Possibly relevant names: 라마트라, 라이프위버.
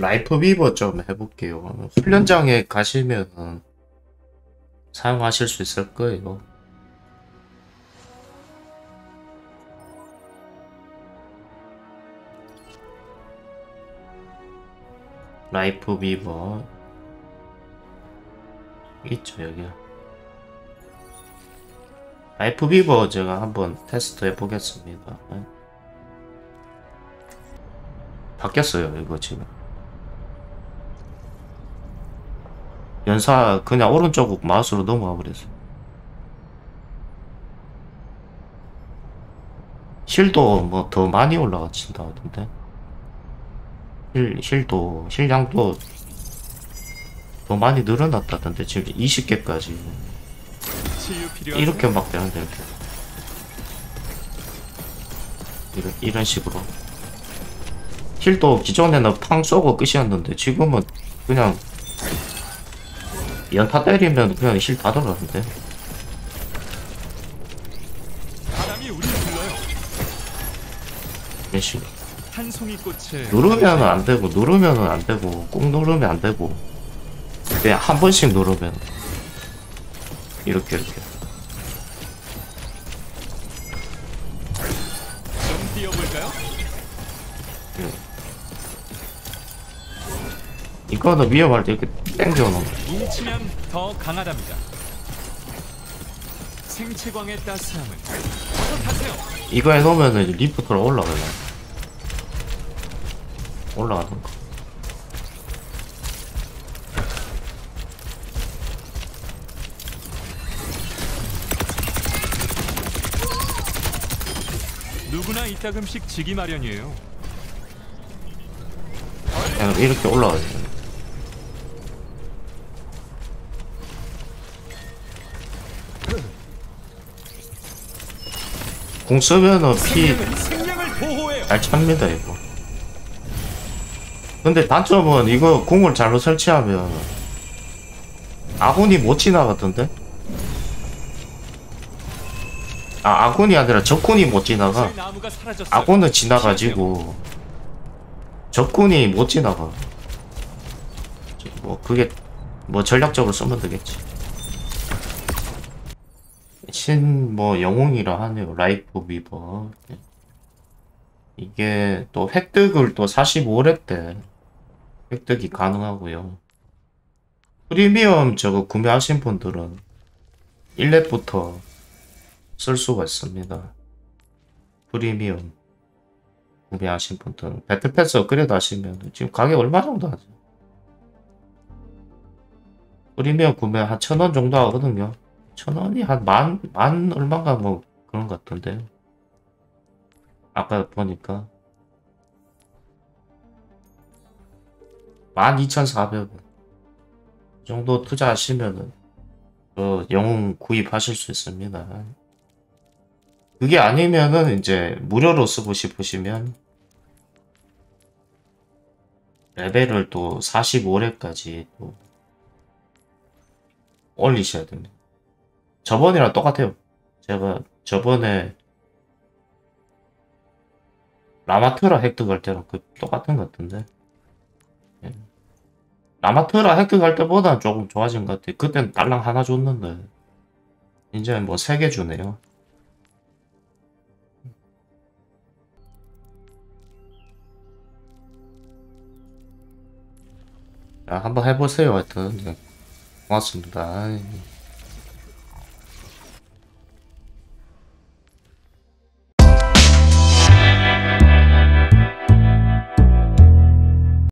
라이프위버 좀 해볼게요. 훈련장에 가시면 사용하실 수 있을 거예요. 라이프위버 있죠. 여기 라이프위버 제가 한번 테스트 해보겠습니다. 바뀌었어요. 이거 지금 연사 그냥 오른쪽 마우스로 넘어가 버렸어. 힐도 뭐 더 많이 올라가친다 하던데. 힐도 힐량도 더 많이 늘어났다던데. 지금 20개까지 이렇게 막 되는데 이렇게 이런 식으로. 힐도 기존에는 팡 쏘고 끝이었는데 지금은 그냥 연타 때리면 그냥 힐 다 들어가는데. 이런 식으로 누르면은 안 되고, 누르면은 안 되고, 꼭 누르면 안 되고, 그냥 한 번씩 누르면 이렇게. 좀 뛰어볼까요? 네. 이거는 위험할 때 이렇게 땡겨놓는. 뭉치면 더 강하답니다. 생체광의 따스함을. 이거 해놓으면은 리프트로 올라가요. 올라가는 거. 누구나 이따금씩 지기 마련이에요. 그냥 이렇게 올라가요. 공 쓰면은 피 잘 찹니다 이거. 근데 단점은 이거 공을 잘못 설치하면 아군이 못 지나가던데? 아, 아군이 아니라 적군이 못 지나가. 아군은 지나가지고 적군이 못 지나가. 뭐 그게 뭐 전략적으로 쓰면 되겠지. 신 뭐 영웅이라 하네요. 라이프위버. 이게 또 획득을 또 45레벨 때 획득이 가능하고요. 프리미엄 저거 구매하신 분들은 1렙부터 쓸 수가 있습니다. 프리미엄 구매하신 분들은 배틀패스 업그레이드 하시면 지금 가격 얼마 정도 하죠? 프리미엄 구매 한 1,000원 정도 하거든요. 1,000원이 한 만 얼마인가 뭐 그런 것 같던데요. 아까 보니까 12,400원 정도 투자하시면은 그 영웅 구입하실 수 있습니다. 그게 아니면은 이제 무료로 쓰고 싶으시면 레벨을 또 45레벨까지 또 올리셔야 됩니다. 저번이랑 똑같아요. 제가 저번에 라마트라 획득할 때랑 그 똑같은 것 같은데. 예. 라마트라 획득할 때보다 조금 좋아진 것 같아요. 그땐 달랑 하나 줬는데 이제 뭐 3개 주네요. 자, 한번 해보세요. 하여튼 고맙습니다.